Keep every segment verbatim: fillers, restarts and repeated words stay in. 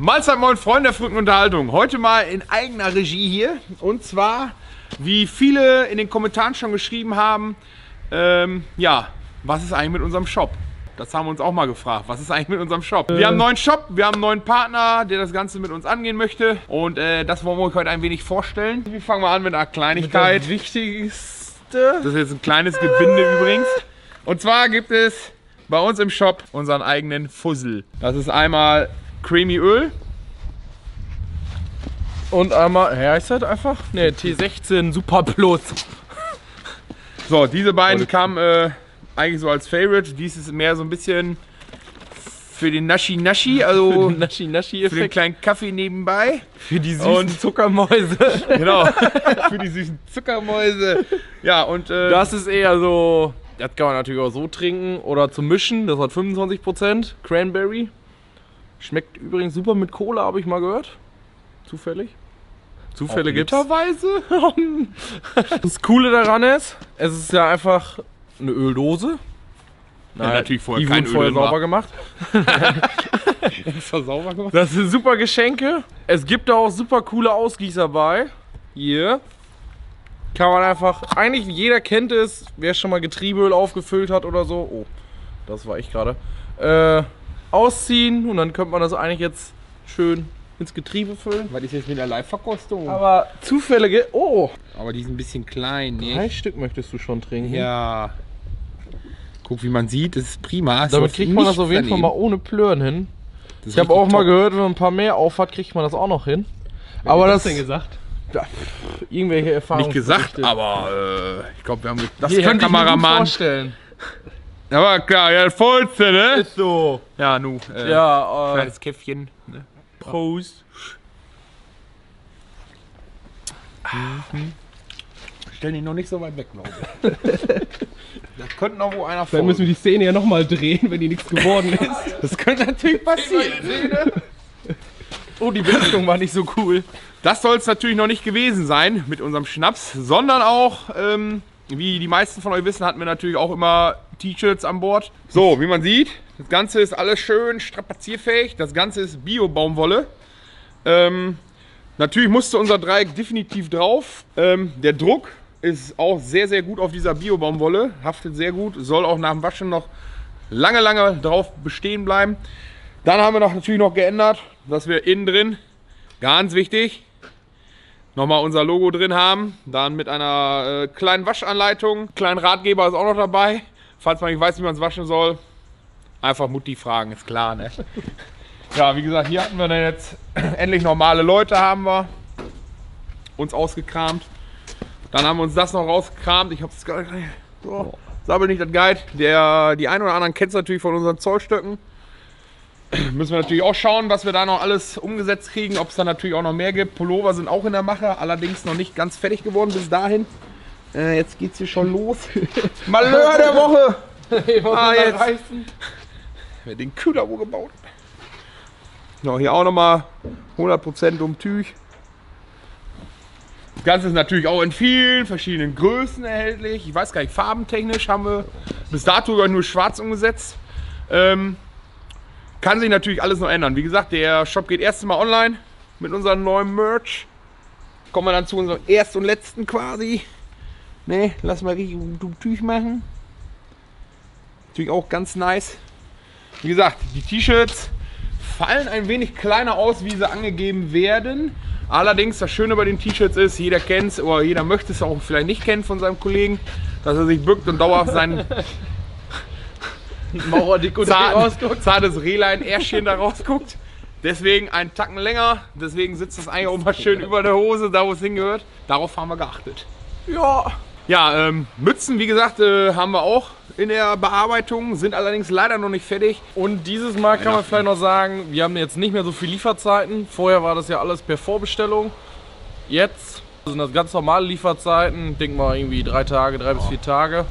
Mahlzeit, moin Freunde der verrückten Unterhaltung. Heute mal in eigener Regie hier. Und zwar, wie viele in den Kommentaren schon geschrieben haben, ähm, ja, was ist eigentlich mit unserem Shop? Das haben wir uns auch mal gefragt. Was ist eigentlich mit unserem Shop? Äh. Wir haben einen neuen Shop, wir haben einen neuen Partner, der das Ganze mit uns angehen möchte. Und äh, das wollen wir euch heute ein wenig vorstellen. Wir fangen mal an mit einer Kleinigkeit. Mit der Wichtigste. Das ist jetzt ein kleines Gebinde übrigens. Und zwar gibt es bei uns im Shop unseren eigenen Fussel. Das ist einmal Creamy Öl und einmal, ja, ist das einfach? Ne, T sechzehn Super Plus. So, diese beiden kamen äh, eigentlich so als Favorite. Dies ist mehr so ein bisschen für den Naschi Naschi, also für den, Naschi -Naschi für den kleinen Kaffee nebenbei. Für die süßen und Zuckermäuse. Genau, für die süßen Zuckermäuse. Ja, und äh, das ist eher so, das kann man natürlich auch so trinken oder zum Mischen. Das hat fünfundzwanzig Prozent Cranberry. Schmeckt übrigens super mit Cola, habe ich mal gehört. Zufällig. Zufälle gibt's. Das Coole daran ist, es ist ja einfach eine Öldose. Nein, ja, natürlich vorher die kein Öl vorher sauber gemacht. Extra sauber gemacht. Das sind super Geschenke. Es gibt da auch super coole Ausgießer bei. Hier kann man einfach, eigentlich jeder kennt es, wer schon mal Getriebeöl aufgefüllt hat oder so. Oh, das war ich gerade. Äh, Ausziehen und dann könnte man das eigentlich jetzt schön ins Getriebe füllen. Weil das ist jetzt mit der Live-Verkostung. Aber Zufälle. Oh! Aber die sind ein bisschen klein, ne? Drei Stück möchtest du schon trinken. Ja. Guck, wie man sieht, das ist prima. Das Damit kriegt man das auf jeden daneben. Fall mal ohne Plören hin. Ich habe auch top. mal gehört, wenn man ein paar mehr aufhat, kriegt man das auch noch hin. Wer aber das, das denn gesagt? Ja, irgendwelche Erfahrungen. Nicht gesagt, aber äh, ich glaube, wir haben das kann Kameramann vorstellen. Aber klar, ja, vollste, ne? Ist so. Ja, nu. Äh, ja, äh, kleines Käffchen. Ne? Prost. Mhm. Stell dich noch nicht so weit weg, glaube ich. Da könnte noch wo einer folgen. Dann müssen wir die Szene ja nochmal drehen, wenn die nichts geworden ist. Das könnte natürlich passieren. Oh, die Bewertung war nicht so cool. Das soll es natürlich noch nicht gewesen sein mit unserem Schnaps, sondern auch, ähm, wie die meisten von euch wissen, hatten wir natürlich auch immer T-Shirts an Bord. So, wie man sieht, das Ganze ist alles schön strapazierfähig. Das Ganze ist Bio-Baumwolle. Ähm, natürlich musste unser Dreieck definitiv drauf. Ähm, der Druck ist auch sehr, sehr gut auf dieser Bio-Baumwolle. Haftet sehr gut, soll auch nach dem Waschen noch lange, lange drauf bestehen bleiben. Dann haben wir noch, natürlich noch geändert, dass wir innen drin, ganz wichtig, nochmal unser Logo drin haben. Dann mit einer äh, kleinen Waschanleitung. Kleinen Ratgeber ist auch noch dabei. Falls man nicht weiß, wie man es waschen soll, einfach Mutti fragen, ist klar, ne? Ja, wie gesagt, hier hatten wir dann jetzt endlich normale Leute, haben wir uns ausgekramt. Dann haben wir uns das noch rausgekramt. Ich hab's gar nicht. So, sabbel nicht das Guide. Der, die einen oder anderen kennt es natürlich von unseren Zollstöcken. Müssen wir natürlich auch schauen, was wir da noch alles umgesetzt kriegen, ob es da natürlich auch noch mehr gibt. Pullover sind auch in der Mache, allerdings noch nicht ganz fertig geworden bis dahin. Äh, jetzt geht's hier schon los. Malheur der Woche! Ah, jetzt. Wer den Kühler wo gebaut. Genau, hier auch nochmal hundert Prozent DummTuech. Das Ganze ist natürlich auch in vielen verschiedenen Größen erhältlich. Ich weiß gar nicht, farbentechnisch haben wir bis dato nur schwarz umgesetzt. Ähm, kann sich natürlich alles noch ändern. Wie gesagt, der Shop geht erst mal online mit unserem neuen Merch. Kommen wir dann zu unserem ersten und letzten quasi. Ne, lass mal richtig DummTuech machen. Natürlich auch ganz nice. Wie gesagt, die T-Shirts fallen ein wenig kleiner aus, wie sie angegeben werden. Allerdings, das Schöne bei den T-Shirts ist, jeder kennt es oder jeder möchte es auch vielleicht nicht kennen von seinem Kollegen, dass er sich bückt und dauerhaft sein zarten, zartes Rehlein-Ärschchen da rausguckt. Deswegen einen Tacken länger, deswegen sitzt das eigentlich auch mal schön über der Hose, da wo es hingehört. Darauf haben wir geachtet. Ja, ja ähm, Mützen, wie gesagt, äh, haben wir auch in der Bearbeitung, sind allerdings leider noch nicht fertig. Und dieses Mal kann man vielleicht noch sagen, wir haben jetzt nicht mehr so viele Lieferzeiten. Vorher war das ja alles per Vorbestellung. Jetzt sind das ganz normale Lieferzeiten. Denken wir irgendwie drei Tage, drei bis vier Tage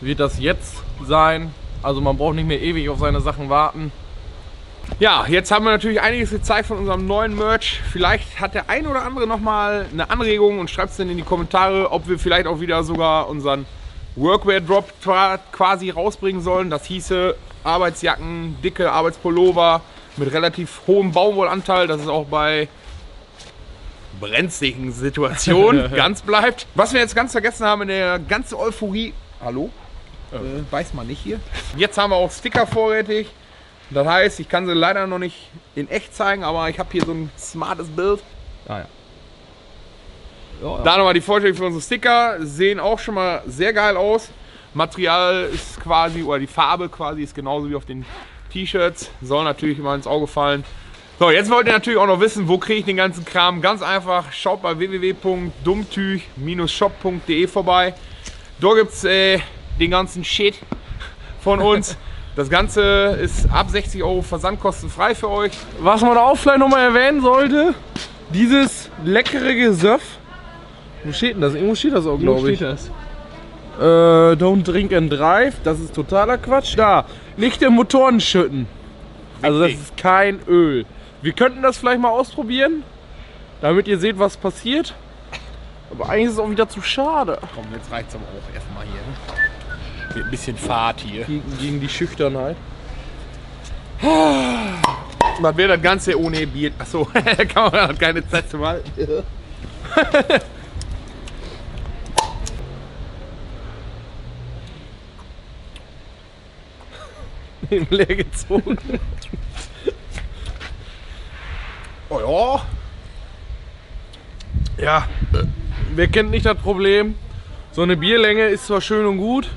wird das jetzt sein. Also man braucht nicht mehr ewig auf seine Sachen warten. Ja, jetzt haben wir natürlich einiges gezeigt von unserem neuen Merch. Vielleicht hat der ein oder andere nochmal eine Anregung und schreibt es dann in die Kommentare, ob wir vielleicht auch wieder sogar unseren Workwear-Drop quasi rausbringen sollen. Das hieße Arbeitsjacken, dicke Arbeitspullover mit relativ hohem Baumwollanteil, dass es auch bei brenzligen Situationen ganz bleibt. Was wir jetzt ganz vergessen haben in der ganzen Euphorie, hallo, äh, weiß man nicht hier. Jetzt haben wir auch Sticker vorrätig. Das heißt, ich kann sie leider noch nicht in echt zeigen, aber ich habe hier so ein smartes Bild. Ah, ja. Ja, ja. Da nochmal die Vorstellung für unsere Sticker, sehen auch schon mal sehr geil aus. Material ist quasi, oder die Farbe quasi ist genauso wie auf den T-Shirts, soll natürlich immer ins Auge fallen. So, jetzt wollt ihr natürlich auch noch wissen, wo kriege ich den ganzen Kram? Ganz einfach, schaut bei w w w punkt dummtüech Strich shop punkt de vorbei. Dort gibt es äh, den ganzen Shit von uns. Das Ganze ist ab sechzig Euro versandkostenfrei für euch. Was man da auch vielleicht nochmal erwähnen sollte, dieses leckere Gesöff. Wo steht denn das? Irgendwo steht das auch, glaube ich. Wo steht das? Äh, don't drink and drive, das ist totaler Quatsch. Da, nicht in Motoren schütten. Also das ist kein Öl. Wir könnten das vielleicht mal ausprobieren, damit ihr seht, was passiert. Aber eigentlich ist es auch wieder zu schade. Komm, jetzt reicht's aber auch erstmal hier. Ne? Mit ein bisschen Fahrt hier. Gegen, gegen die Schüchternheit. Man wäre das Ganze ohne Bier. Achso, kann man auch keine Zeit zum Halten. Im Leer gezogen. Oh ja. Ja, wer kennt nicht das Problem? So eine Bierlänge ist zwar schön und gut.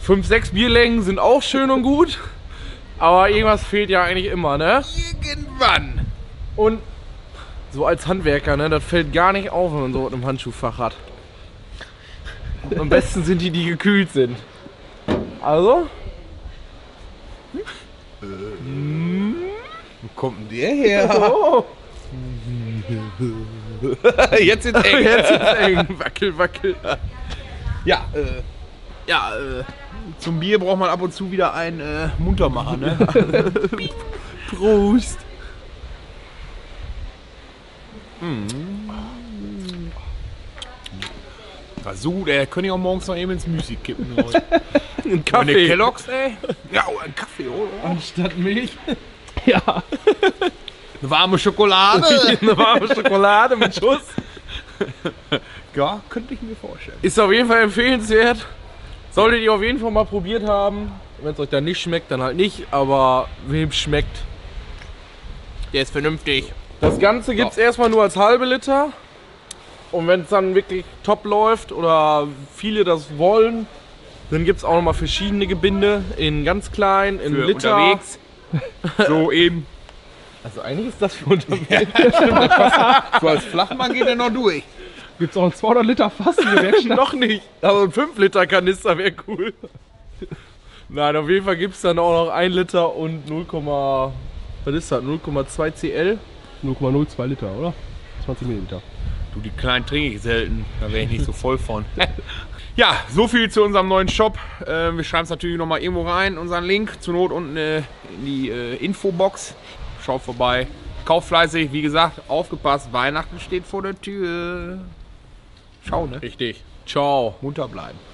fünf, sechs Bierlängen sind auch schön und gut, aber irgendwas fehlt ja eigentlich immer, ne? Irgendwann! Und so als Handwerker, ne, das fällt gar nicht auf, wenn man so im Handschuhfach hat. Und am besten sind die, die gekühlt sind. Also? Äh, hm? Wo kommt denn der her? Oh. Jetzt ist eng! Jetzt ist eng! Wackel, wackel! Ja, äh. Ja, äh, zum Bier braucht man ab und zu wieder einen äh, Muntermacher, ne? Prost! Mm. War so gut, ey. Könnte ich auch morgens noch eben ins Müsli kippen. Ein Kaffee. Meine Kelloggs, ey. Ja, oder ein Kaffee, oder? Anstatt Milch. Ja. Eine warme Schokolade. Eine warme Schokolade mit Schuss. Ja, könnte ich mir vorstellen. Ist auf jeden Fall empfehlenswert. Solltet ihr auf jeden Fall mal probiert haben. Wenn es euch dann nicht schmeckt, dann halt nicht. Aber wem schmeckt, der ist vernünftig. Das Ganze gibt es erstmal nur als halbe Liter. Und wenn es dann wirklich top läuft oder viele das wollen, dann gibt es auch nochmal verschiedene Gebinde. In ganz klein, in für Liter. Unterwegs. So eben. Also eigentlich ist das für unterwegs. Ja. So als Flachmann geht er noch durch. Gibt es auch ein zweihundert Liter Fass? Noch nicht. Aber ein fünf Liter Kanister wäre cool. Nein, auf jeden Fall gibt es dann auch noch ein Liter und null Komma zwei Zentimeter. null Komma null zwei Liter, oder? zwanzig Milliliter. Du, die kleinen trinke ich selten. Da wäre ich nicht so voll von. Ja, so viel zu unserem neuen Shop. Wir schreiben es natürlich nochmal irgendwo rein, unseren Link. Zur Not unten in die Infobox. Schaut vorbei. Kauft fleißig. Wie gesagt, aufgepasst. Weihnachten steht vor der Tür. Ciao, ne? Richtig. Ciao. Munter bleiben.